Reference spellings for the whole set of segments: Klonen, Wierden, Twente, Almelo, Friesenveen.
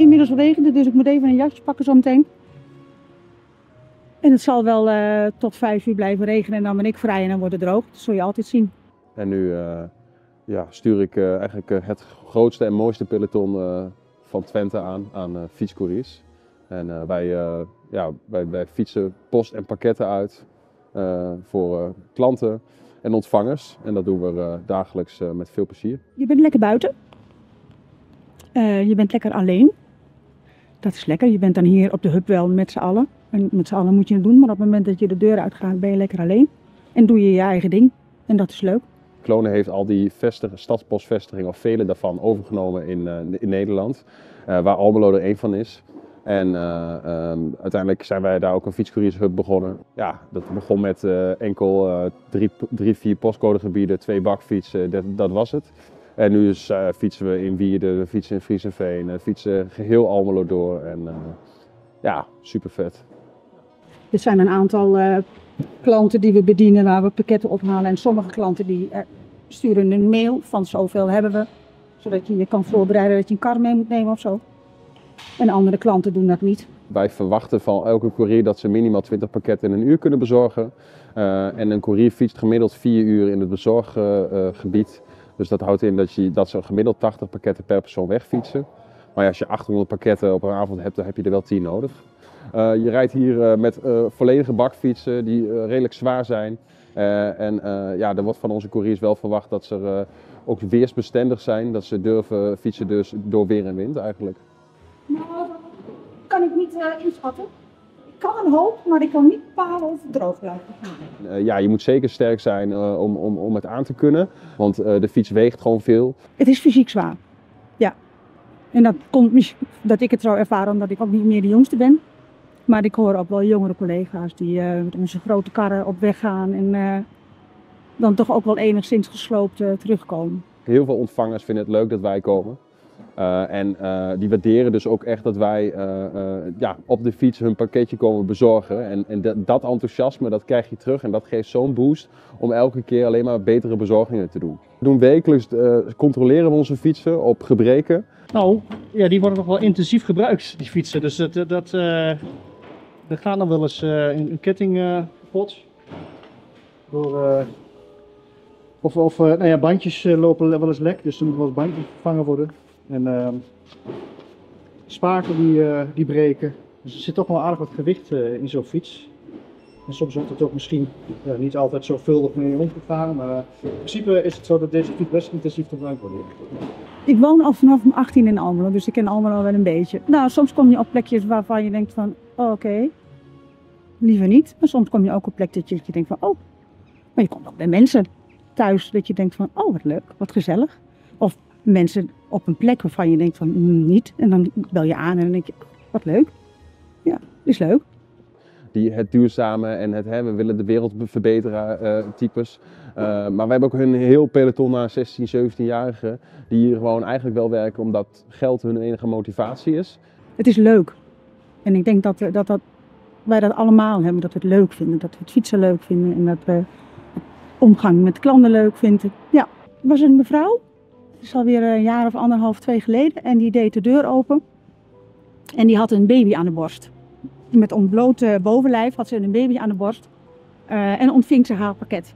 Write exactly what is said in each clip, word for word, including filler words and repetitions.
Inmiddels regende, dus ik moet even een jasje pakken zo meteen. En het zal wel uh, tot vijf uur blijven regenen en dan ben ik vrij en dan wordt het droog. Dat zul je altijd zien. En nu uh, ja, stuur ik uh, eigenlijk uh, het grootste en mooiste peloton uh, van Twente aan, aan uh, fietscouriers. En uh, wij, uh, ja, wij, wij fietsen post en pakketten uit uh, voor uh, klanten en ontvangers. En dat doen we uh, dagelijks uh, met veel plezier. Je bent lekker buiten. Uh, je bent lekker alleen. Dat is lekker. Je bent dan hier op de hub wel met z'n allen. En met z'n allen moet je het doen, maar op het moment dat je de deur uitgaat ben je lekker alleen. En doe je je eigen ding. En dat is leuk. Klonen heeft al die stadspostvestigingen, of vele daarvan, overgenomen in, uh, in Nederland. Uh, waar Almelo er één van is. En uh, um, uiteindelijk zijn wij daar ook een fietscouriershub begonnen. Ja, dat begon met uh, enkel uh, drie, drie, vier postcodegebieden, twee bakfietsen, dat, dat was het. En nu dus, uh, fietsen we in Wierden, we fietsen in Friesenveen, we fietsen geheel Almelo door. En uh, ja, super vet. Er zijn een aantal uh, klanten die we bedienen waar we pakketten ophalen. En sommige klanten die uh, sturen een mail van zoveel hebben we. Zodat je je kan voorbereiden dat je een kar mee moet nemen of zo. En andere klanten doen dat niet. Wij verwachten van elke courier dat ze minimaal twintig pakketten in een uur kunnen bezorgen. Uh, en een courier fietst gemiddeld vier uur in het bezorggebied. Uh, dus dat houdt in dat, je, dat ze gemiddeld tachtig pakketten per persoon wegfietsen. Maar ja, als je achthonderd pakketten op een avond hebt, dan heb je er wel tien nodig. Uh, je rijdt hier uh, met uh, volledige bakfietsen die uh, redelijk zwaar zijn. Uh, en uh, ja, er wordt van onze couriers wel verwacht dat ze uh, ook weersbestendig zijn. Dat ze durven fietsen dus door weer en wind eigenlijk. Nou, dat kan ik niet uh, inschatten. Ik kan een hoop, maar ik kan niet bepalen of het droog blijft. Uh, ja, je moet zeker sterk zijn uh, om, om, om het aan te kunnen, want uh, de fiets weegt gewoon veel. Het is fysiek zwaar, ja. En dat komt misschien dat ik het zo ervaar omdat ik ook niet meer de jongste ben. Maar ik hoor ook wel jongere collega's die uh, met onze grote karren op weg gaan en uh, dan toch ook wel enigszins gesloopt uh, terugkomen. Heel veel ontvangers vinden het leuk dat wij komen. Uh, en uh, die waarderen dus ook echt dat wij uh, uh, ja, op de fiets hun pakketje komen bezorgen. En, en dat, dat enthousiasme, dat krijg je terug en dat geeft zo'n boost om elke keer alleen maar betere bezorgingen te doen. We doen wekelijks, uh, controleren we onze fietsen op gebreken. Nou, ja, die worden nog wel intensief gebruikt, die fietsen. Dus dat, dat, uh, er gaat nog wel eens uh, een, een ketting kapot. Uh, door... Uh... Of, of uh, nou ja, bandjes uh, lopen wel eens lek, dus er moeten wel eens bandjes vervangen worden. En uh, spaken die, uh, die breken. Dus er zit toch wel aardig wat gewicht uh, in zo'n fiets. En soms wordt het ook misschien uh, niet altijd zorgvuldig mee rondgevaren. Maar uh, in principe is het zo dat deze fiets best intensief gebruikt wordt. Ik woon al vanaf mijn achttiende in Almelo, dus ik ken Almelo wel een beetje. Nou, soms kom je op plekjes waarvan je denkt van, oh, oké, okay, liever niet. Maar soms kom je ook op plekjes dat je denkt van, oh, maar je komt ook bij mensen thuis dat je denkt van, oh, wat leuk, wat gezellig. Of mensen op een plek waarvan je denkt van niet. En dan bel je aan en dan denk je, wat leuk. Ja, is leuk. Die het duurzame en het hè, we willen de wereld verbeteren uh, types. Uh, maar we hebben ook een heel peloton aan zestien, zeventienjarigen die hier gewoon eigenlijk wel werken omdat geld hun enige motivatie is. Het is leuk. En ik denk dat, dat, dat wij dat allemaal hebben, dat we het leuk vinden. Dat we het fietsen leuk vinden en dat we omgang met klanten leuk vinden. Ja, er was een mevrouw. Het is alweer een jaar of anderhalf, twee geleden. En die deed de deur open. En die had een baby aan de borst. Met ontbloot bovenlijf had ze een baby aan de borst. Uh, en ontving ze haar pakket.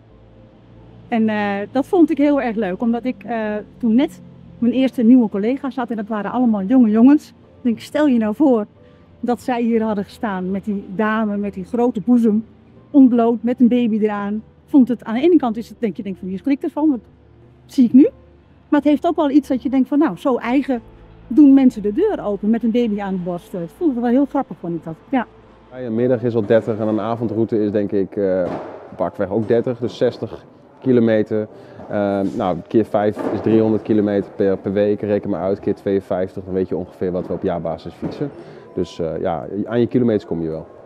En uh, dat vond ik heel erg leuk. Omdat ik uh, toen net mijn eerste nieuwe collega's had. En dat waren allemaal jonge jongens. Ik denk, stel je nou voor dat zij hier hadden gestaan. Met die dame, met die grote boezem. Ontbloot, met een baby eraan. Vond het, aan de ene kant is het, denk je, denk van, hier schrik ik ervan. Wat zie ik nu? Maar het heeft ook wel iets dat je denkt van, nou, zo eigen doen mensen de deur open met een baby aan de borst. Het voelde wel heel grappig, vond ik dat. Ja. Een middag is al dertig en een avondroute is denk ik uh, pakweg ook dertig, dus zestig kilometer. Uh, nou, keer vijf is driehonderd kilometer per, per week, reken maar uit, keer tweeënvijftig, dan weet je ongeveer wat we op jaarbasis fietsen. Dus uh, ja, aan je kilometers kom je wel.